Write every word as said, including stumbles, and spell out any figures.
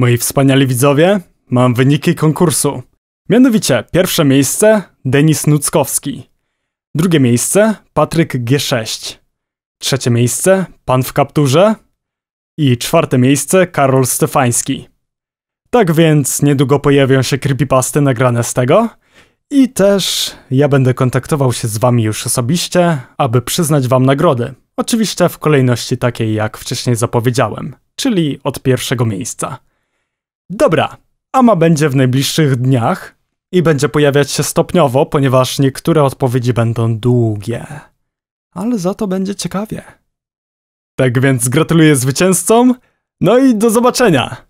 Moi wspaniali widzowie, mam wyniki konkursu. Mianowicie pierwsze miejsce Denis Nuckowski, drugie miejsce Patryk G sześć, trzecie miejsce Pan w kapturze i czwarte miejsce Karol Stefański. Tak więc niedługo pojawią się creepypasty nagrane z tego i też ja będę kontaktował się z wami już osobiście, aby przyznać wam nagrody. Oczywiście w kolejności takiej jak wcześniej zapowiedziałem, czyli od pierwszego miejsca. Dobra, ama będzie w najbliższych dniach i będzie pojawiać się stopniowo, ponieważ niektóre odpowiedzi będą długie. Ale za to będzie ciekawie. Tak więc gratuluję zwycięzcom, no i do zobaczenia!